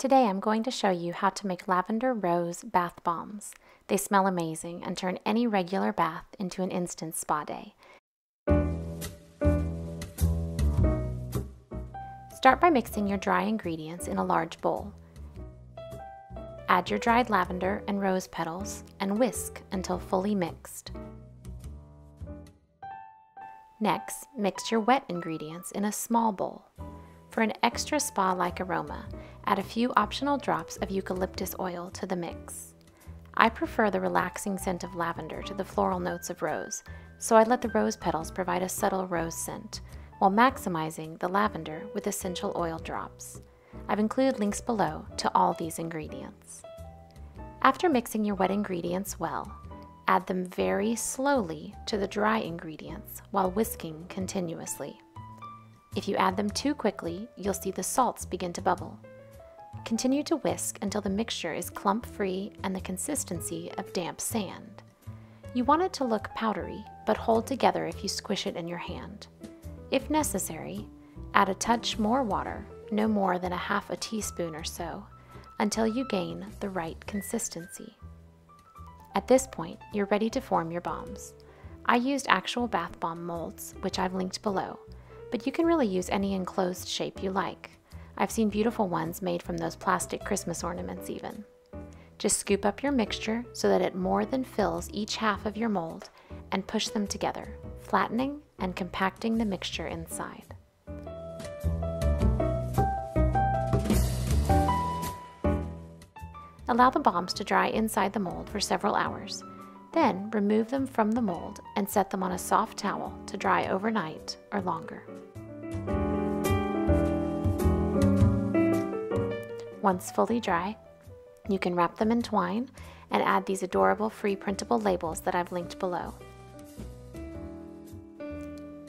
Today I'm going to show you how to make lavender rose bath bombs. They smell amazing and turn any regular bath into an instant spa day. Start by mixing your dry ingredients in a large bowl. Add your dried lavender and rose petals and whisk until fully mixed. Next, mix your wet ingredients in a small bowl. For an extra spa-like aroma, add a few optional drops of eucalyptus oil to the mix. I prefer the relaxing scent of lavender to the floral notes of rose, so I let the rose petals provide a subtle rose scent, while maximizing the lavender with essential oil drops. I've included links below to all these ingredients. After mixing your wet ingredients well, add them very slowly to the dry ingredients while whisking continuously. If you add them too quickly, you'll see the salts begin to bubble. Continue to whisk until the mixture is clump-free and the consistency of damp sand. You want it to look powdery, but hold together if you squish it in your hand. If necessary, add a touch more water, no more than a half a teaspoon or so, until you gain the right consistency. At this point, you're ready to form your bombs. I used actual bath bomb molds, which I've linked below, but you can really use any enclosed shape you like. I've seen beautiful ones made from those plastic Christmas ornaments even. Just scoop up your mixture so that it more than fills each half of your mold and push them together, flattening and compacting the mixture inside. Allow the bombs to dry inside the mold for several hours. Then remove them from the mold and set them on a soft towel to dry overnight or longer. Once fully dry, you can wrap them in twine and add these adorable free printable labels that I've linked below.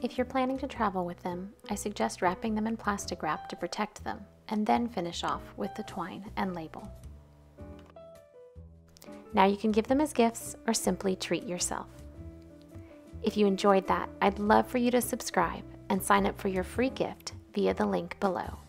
If you're planning to travel with them, I suggest wrapping them in plastic wrap to protect them and then finish off with the twine and label. Now you can give them as gifts or simply treat yourself. If you enjoyed that, I'd love for you to subscribe and sign up for your free gift via the link below.